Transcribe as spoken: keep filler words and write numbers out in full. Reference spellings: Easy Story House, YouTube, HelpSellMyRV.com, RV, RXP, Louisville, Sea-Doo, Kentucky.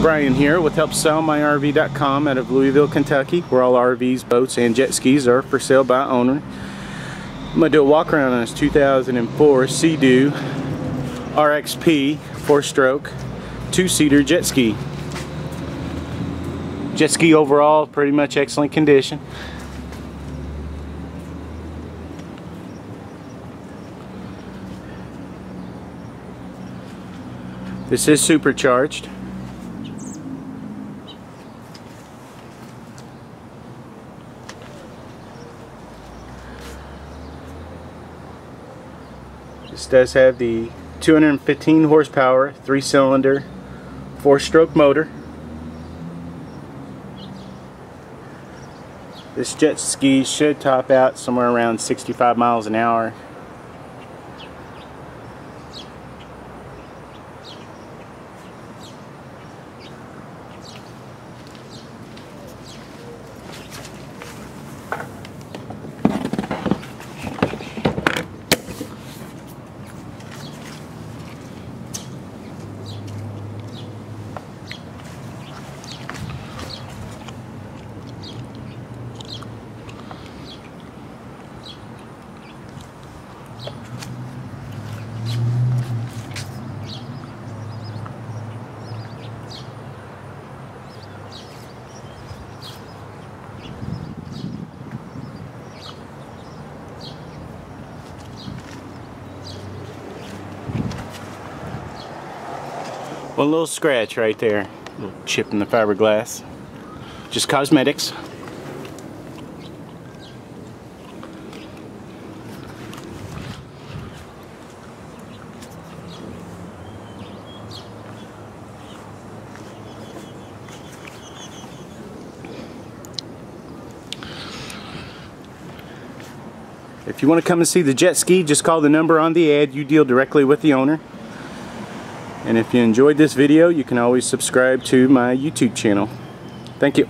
Brian here with Help Sell My R V dot com out of Louisville, Kentucky, where all R Vs, boats, and jet skis are for sale by owner. I'm going to do a walk around on this two thousand four Sea-Doo R X P four-stroke two-seater jet ski. Jet ski overall, pretty much excellent condition. This is supercharged. This does have the two hundred fifteen horsepower, three-cylinder, four-stroke motor. This jet ski should top out somewhere around sixty-five miles an hour. One little scratch right there, a little chip in the fiberglass. Just cosmetics. If you want to come and see the jet ski, just call the number on the ad. You deal directly with the owner. And if you enjoyed this video, you can always subscribe to my YouTube channel. Thank you.